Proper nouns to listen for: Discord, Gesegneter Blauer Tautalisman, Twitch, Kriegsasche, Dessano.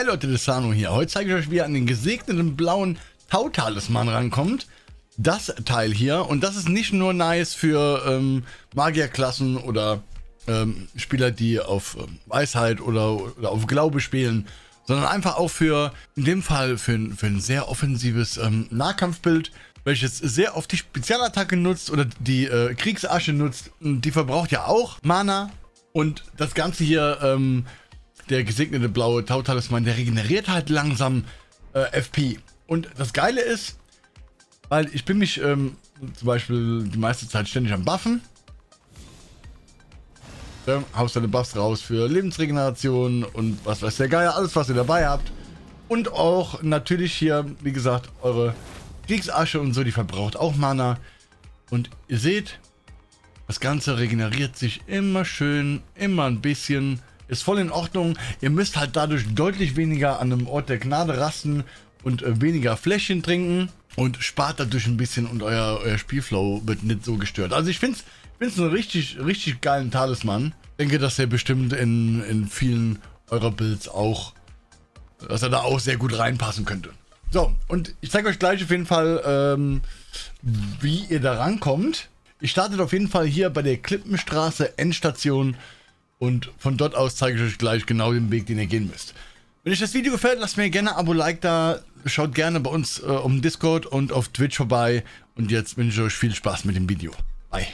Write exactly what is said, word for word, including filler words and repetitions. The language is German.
Hi Leute, Dessano hier. Heute zeige ich euch, wie ihr an den gesegneten blauen Tautalisman rankommt. Das Teil hier. Und das ist nicht nur nice für ähm, Magierklassen oder ähm, Spieler, die auf ähm, Weisheit oder, oder auf Glaube spielen, sondern einfach auch für, in dem Fall, für, für ein sehr offensives ähm, Nahkampfbild, welches sehr oft die Spezialattacke nutzt oder die äh, Kriegsasche nutzt. Und die verbraucht ja auch Mana. Und das Ganze hier, ähm, der gesegnete blaue Tautalisman, der regeneriert halt langsam äh, F P. Und das Geile ist, weil ich bin mich ähm, zum Beispiel die meiste Zeit ständig am Buffen. Ja, haust deine Buffs raus für Lebensregeneration und was weiß der Geier, alles was ihr dabei habt. Und auch natürlich hier, wie gesagt, eure Kriegsasche und so, die verbraucht auch Mana. Und ihr seht, das Ganze regeneriert sich immer schön, immer ein bisschen. Ist voll in Ordnung. Ihr müsst halt dadurch deutlich weniger an einem Ort der Gnade rasten und äh, weniger Fläschchen trinken und spart dadurch ein bisschen und euer, euer Spielflow wird nicht so gestört. Also ich finde es einen richtig, richtig geilen Talisman. Ich denke, dass er bestimmt in, in vielen eurer Builds auch, dass er da auch sehr gut reinpassen könnte. So, und ich zeige euch gleich auf jeden Fall, ähm, wie ihr da rankommt. Ich starte auf jeden Fall hier bei der Klippenstraße Endstation. Und von dort aus zeige ich euch gleich genau den Weg, den ihr gehen müsst. Wenn euch das Video gefällt, lasst mir gerne ein Abo, Like da. Schaut gerne bei uns äh, um Discord und auf Twitch vorbei. Und jetzt wünsche ich euch viel Spaß mit dem Video. Bye.